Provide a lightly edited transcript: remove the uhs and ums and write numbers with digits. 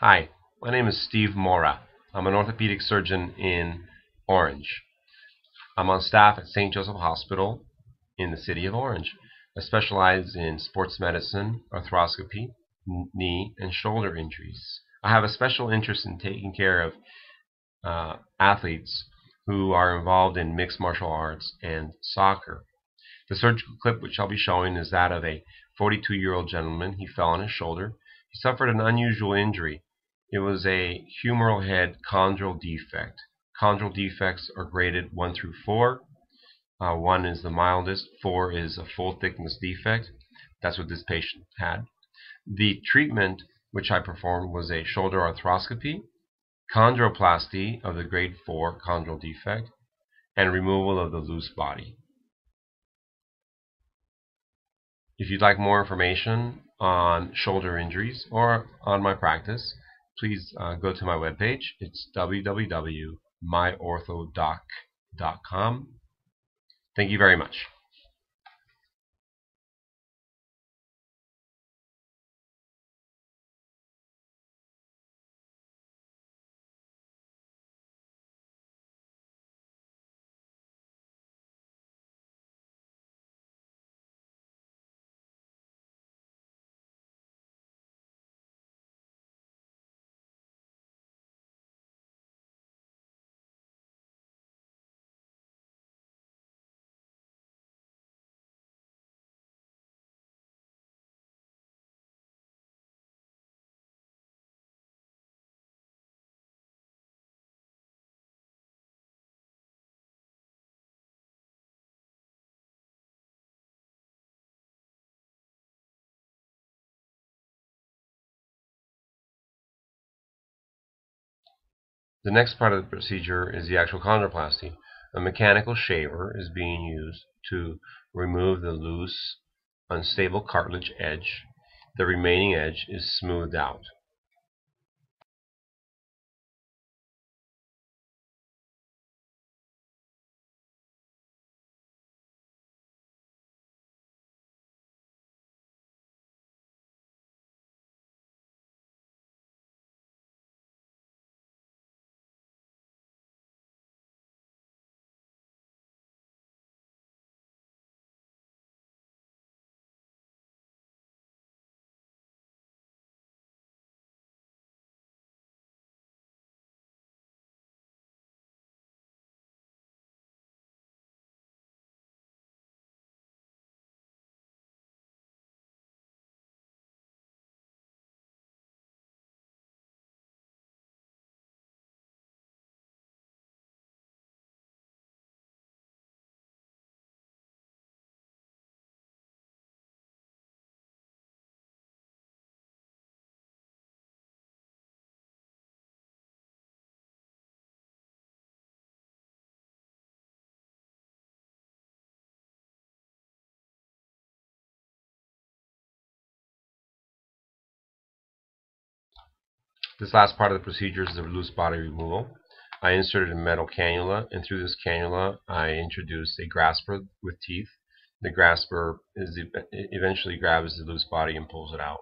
Hi, my name is Steve Mora. I'm an orthopedic surgeon in Orange. I'm on staff at St. Joseph Hospital in the city of Orange. I specialize in sports medicine, arthroscopy, knee and shoulder injuries. I have a special interest in taking care of athletes who are involved in mixed martial arts and soccer. The surgical clip which I'll be showing is that of a 42-year-old gentleman. He fell on his shoulder. He suffered an unusual injury. It was a humeral head chondral defect. Chondral defects are graded 1 through 4. 1 is the mildest. 4 is a full thickness defect. That's what this patient had. The treatment which I performed was a shoulder arthroscopy, chondroplasty of the grade 4 chondral defect, and removal of the loose body. If you'd like more information on shoulder injuries or on my practice, please go to my webpage. It's www.myorthodoc.com. Thank you very much. The next part of the procedure is the actual chondroplasty. A mechanical shaver is being used to remove the loose, unstable cartilage edge. The remaining edge is smoothed out. This last part of the procedure is the loose body removal. I inserted a metal cannula, and through this cannula I introduced a grasper with teeth. The grasper eventually grabs the loose body and pulls it out.